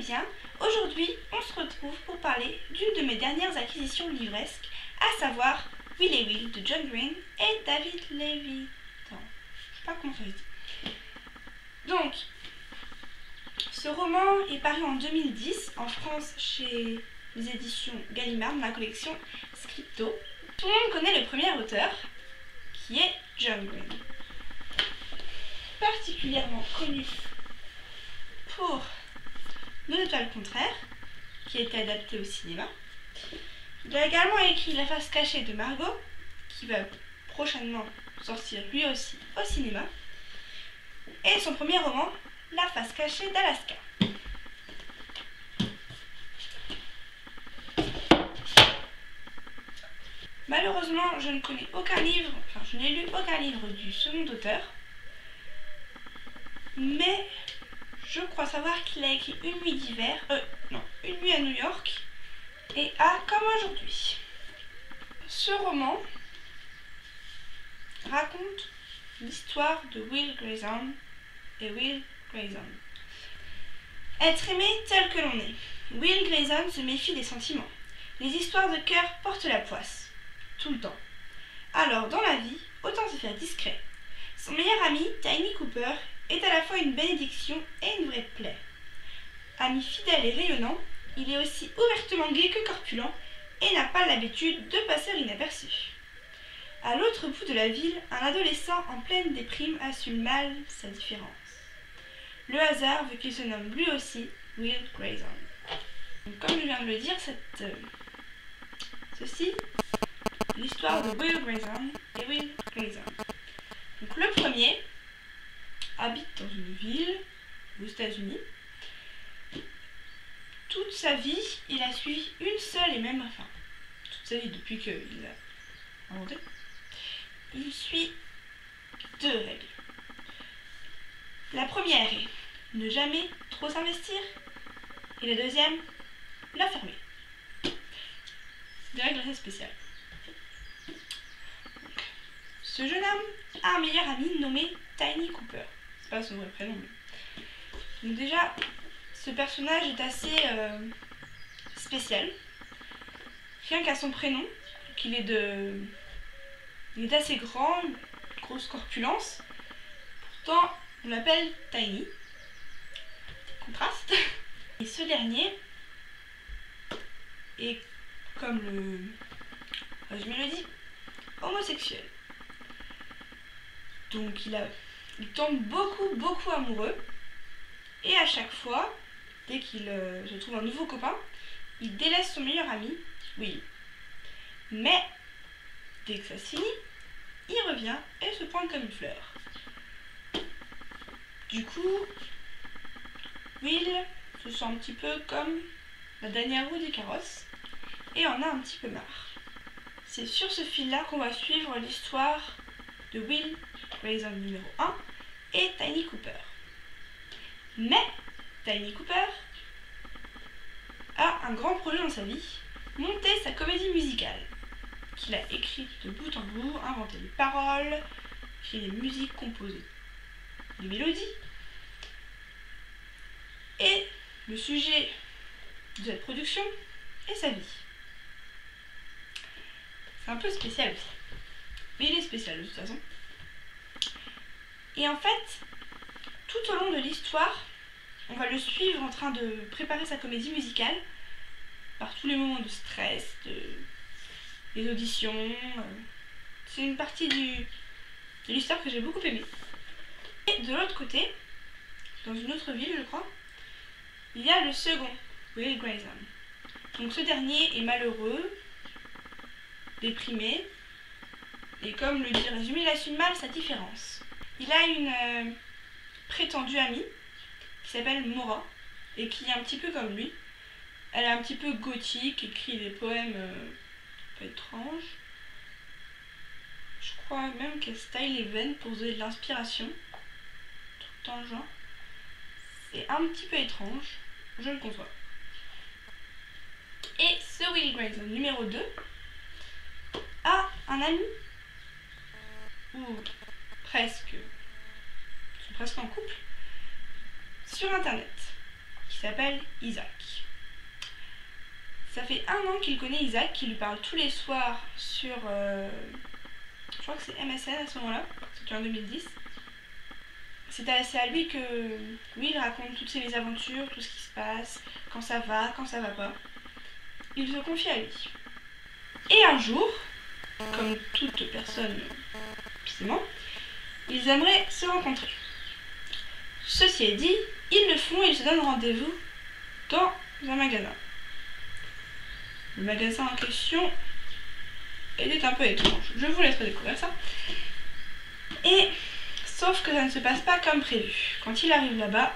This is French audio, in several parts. bien, aujourd'hui, on se retrouve pour parler d'une de mes dernières acquisitions livresques, à savoir Will et Will de John Green et David Levithan. Je sais pas comment ça se dit. Donc, ce roman est paru en 2010 en France chez les éditions Gallimard dans la collection Scripto. Tout le monde connaît le premier auteur, qui est John Green. Particulièrement connu pour De l'étoile contraire, qui a été adapté au cinéma. Il a également écrit La face cachée de Margot, qui va prochainement sortir lui aussi au cinéma. Et son premier roman, La face cachée d'Alaska. Malheureusement, je ne connais aucun livre, enfin je n'ai lu aucun livre du second auteur, mais je crois savoir qu'il a écrit Une nuit d'hiver, Une nuit à New York et Ah, comme aujourd'hui. Ce roman raconte l'histoire de Will Grayson et Will Grayson. Être aimé tel que l'on est. Will Grayson se méfie des sentiments. Les histoires de cœur portent la poisse. Tout le temps. Alors dans la vie, autant se faire discret. Son meilleur ami, Tiny Cooper, est à la fois une bénédiction et une vraie plaie. Ami fidèle et rayonnant, il est aussi ouvertement gay que corpulent et n'a pas l'habitude de passer inaperçu. À l'autre bout de la ville, un adolescent en pleine déprime assume mal sa différence. Le hasard veut qu'il se nomme lui aussi Will Grayson. Donc, comme je viens de le dire, l'histoire de Will Grayson et Will Grayson. Donc le premier habite dans une ville aux États-Unis. Toute sa vie, il a suivi une seule et même fin. Toute sa vie depuis qu'il a inventé. Il suit deux règles. La première est ne jamais trop s'investir. Et la deuxième, la fermer. C'est des règles assez spéciales. Ce jeune homme a un meilleur ami nommé Tiny Cooper. C'est pas son vrai prénom. Mais... Donc déjà, ce personnage est assez spécial. Rien qu'à son prénom, qu'il est de... Il est assez grand, grosse corpulence. Pourtant, on l'appelle Tiny. Contraste. Et ce dernier est, comme le résumé le dit, homosexuel. Donc il tombe beaucoup amoureux. Et à chaque fois, dès qu'il se trouve un nouveau copain, il délaisse son meilleur ami, Will. Mais, dès que ça se finit, il revient et se pointe comme une fleur. Du coup, Will se sent un petit peu comme la dernière roue du carrosse et en a un petit peu marre. C'est sur ce fil-là qu'on va suivre l'histoire de Will Grayson numéro 1 et Tiny Cooper. Mais Tiny Cooper a un grand projet dans sa vie, monter sa comédie musicale, qu'il a écrite de bout en bout, inventé les paroles, écrit les musiques, composées les mélodies. Et le sujet de cette production est sa vie. C'est un peu spécial aussi. Mais il est spécial de toute façon. Et en fait, tout au long de l'histoire, on va le suivre en train de préparer sa comédie musicale par tous les moments de stress, des auditions. C'est une partie de l'histoire que j'ai beaucoup aimée. Et de l'autre côté, dans une autre ville je crois, il y a le second, Will Grayson. Donc ce dernier est malheureux, déprimé, et comme le dit résumé, il assume mal sa différence. Il a une prétendue amie qui s'appelle Maura et qui est un petit peu comme lui. Elle est un petit peu gothique, écrit des poèmes un peu étranges. Je crois même qu'elle style les veines pour donner de l'inspiration. Tout en genre. C'est un petit peu étrange, je le conçois. Et ce Will Grayson numéro 2 a un ami. Ou presque, ils sont presque en couple, sur internet. qui s'appelle Isaac. Ça fait 1 an qu'il connaît Isaac, qui lui parle tous les soirs sur... je crois que c'est MSN à ce moment-là, c'était en 2010. C'est à lui que lui, il raconte toutes ses mésaventures, tout ce qui se passe, quand ça va pas. Il se confie à lui. Et un jour, comme toute personne piment, ils aimeraient se rencontrer. Ceci est dit, ils le font et ils se donnent rendez-vous dans un magasin. Le magasin en question était un peu étrange. Je vous laisserai découvrir ça. Et sauf que ça ne se passe pas comme prévu. Quand il arrive là-bas,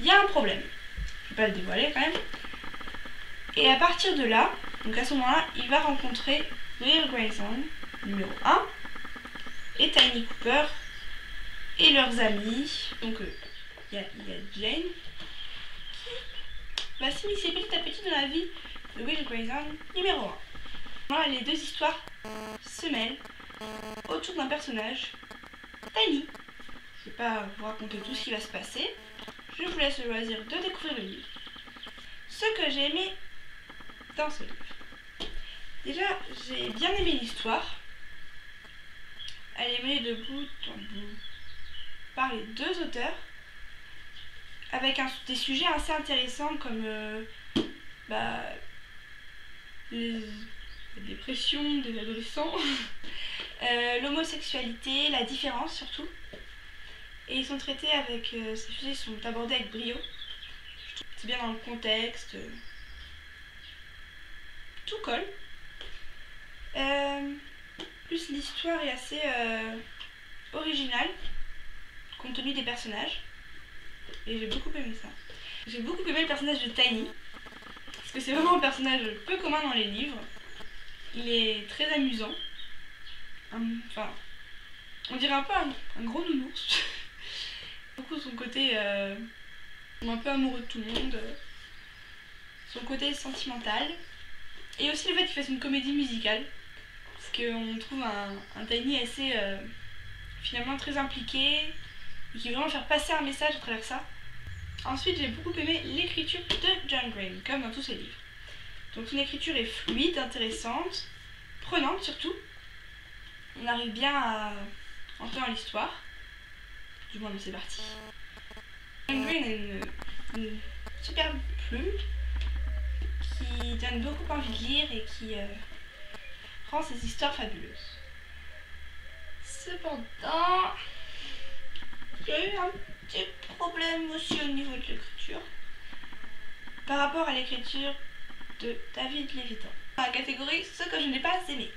il y a un problème. Je ne vais pas le dévoiler quand même. Et à partir de là, donc à ce moment-là, il va rencontrer Will Grayson, numéro 1, et Tiny Cooper, et leurs amis. Donc il y a Jane, qui va s'immiscer petit à petit dans la vie de Will Grayson, numéro 1. Voilà, les deux histoires se mêlent autour d'un personnage, Tiny. Je ne vais pas vous raconter tout ce qui va se passer. Je vous laisse le loisir de découvrir le livre. Ce que j'ai aimé dans ce livre. Déjà, j'ai bien aimé l'histoire. Elle est menée de bout en bout par les deux auteurs, avec des sujets assez intéressants comme les dépressions des adolescents, l'homosexualité, la différence surtout. Et ils sont traités avec... ces sujets sont abordés avec brio. C'est bien dans le contexte. Tout colle. Plus l'histoire est assez originale, compte tenu des personnages. Et j'ai beaucoup aimé ça. J'ai beaucoup aimé le personnage de Tiny, parce que c'est vraiment un personnage peu commun dans les livres. Il est très amusant. Enfin, on dirait un peu un gros nounours. Beaucoup son côté un peu amoureux de tout le monde. Son côté sentimental. Et aussi le fait qu'il fasse une comédie musicale. Parce qu'on trouve un Tiny assez finalement très impliqué et qui veut vraiment faire passer un message à travers ça. Ensuite, j'ai beaucoup aimé l'écriture de John Green, comme dans tous ses livres. Donc son écriture est fluide, intéressante, prenante surtout. On arrive bien à entrer dans l'histoire. Du moins, c'est parti. John Green a une superbe plume qui donne beaucoup envie de lire et qui rend ses histoires fabuleuses. Cependant, j'ai eu un petit problème aussi au niveau de l'écriture par rapport à l'écriture de David Levithan, dans la catégorie ce que je n'ai pas aimé.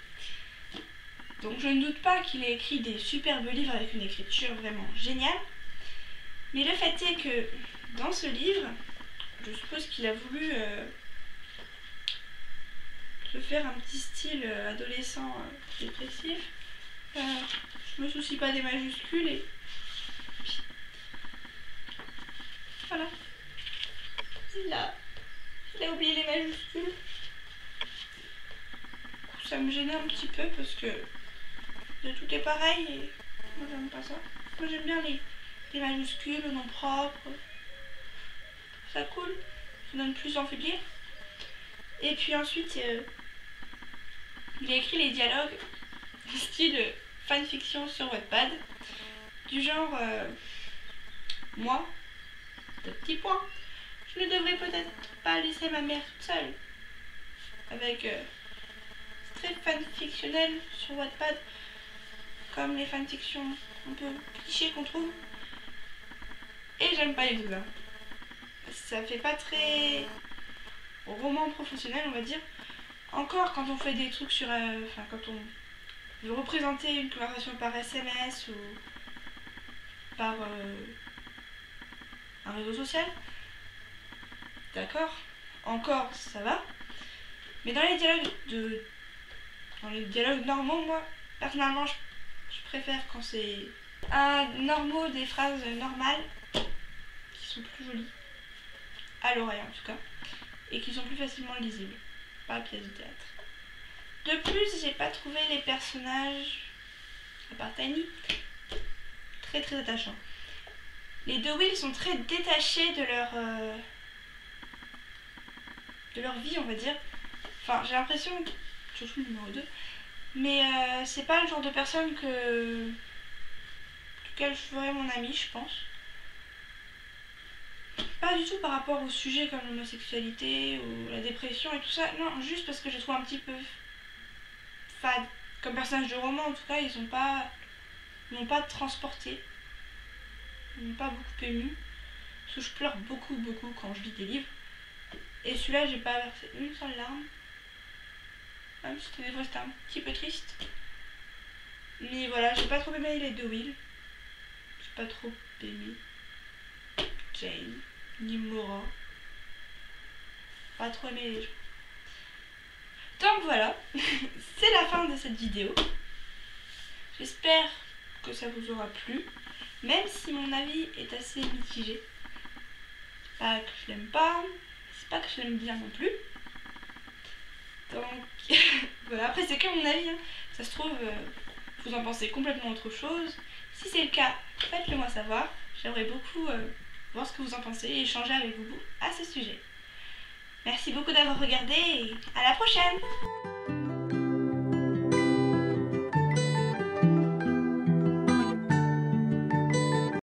Donc je ne doute pas qu'il ait écrit des superbes livres avec une écriture vraiment géniale, mais le fait est que dans ce livre, je suppose qu'il a voulu se faire un petit style adolescent dépressif. Je me soucie pas des majuscules et voilà. Il a oublié les majuscules. Ça me gênait un petit peu parce que tout est pareil et moi j'aime pas ça. Moi j'aime bien les majuscules, le nom propre. Ça coule, ça donne plus envie de lire. Et puis ensuite, il a écrit les dialogues style fanfiction sur Wattpad, du genre moi, de petits points, je ne devrais peut-être pas laisser ma mère toute seule. Avec très fanfictionnel sur Wattpad, comme les fanfictions un peu clichés qu'on trouve. Et j'aime pas les deux là. Ça fait pas très roman professionnel, on va dire. Encore quand on fait des trucs sur... Enfin, quand on veut représenter une conversation par SMS ou par un réseau social. D'accord, encore ça va. Mais dans les dialogues normaux, moi, personnellement, je préfère quand c'est normaux, des phrases normales, qui sont plus jolies, à l'oreille en tout cas, et qui sont plus facilement lisibles, pas pièce de théâtre. De plus, j'ai pas trouvé les personnages, à part Tiny, très attachants. Les deux Will sont très détachés de leur vie, on va dire. Enfin, j'ai l'impression, surtout le numéro 2, mais c'est pas le genre de personne que... duquel je ferais mon ami, je pense. Pas du tout par rapport aux sujets comme l'homosexualité ou la dépression et tout ça. Non, juste parce que je trouve un petit peu fade. Comme personnage de roman, en tout cas, ils n'ont pas transporté. Ils m'ont pas beaucoup ému. Parce que je pleure beaucoup quand je lis des livres. Et celui-là, j'ai pas versé une seule larme. Même si des fois c'était un petit peu triste. Mais voilà, j'ai pas trop aimé les deux Will. J'ai pas trop aimé Jane, ni Maura. Pas trop aimé les gens. Donc voilà, c'est la fin de cette vidéo. J'espère que ça vous aura plu. Même si mon avis est assez mitigé. Pas que je l'aime pas, c'est pas que je l'aime bien non plus. Donc voilà, après c'est que mon avis, hein. Ça se trouve, vous en pensez complètement autre chose. Si c'est le cas, faites-le moi savoir. J'aimerais beaucoup voir ce que vous en pensez et échanger avec vous à ce sujet. Merci beaucoup d'avoir regardé et à la prochaine!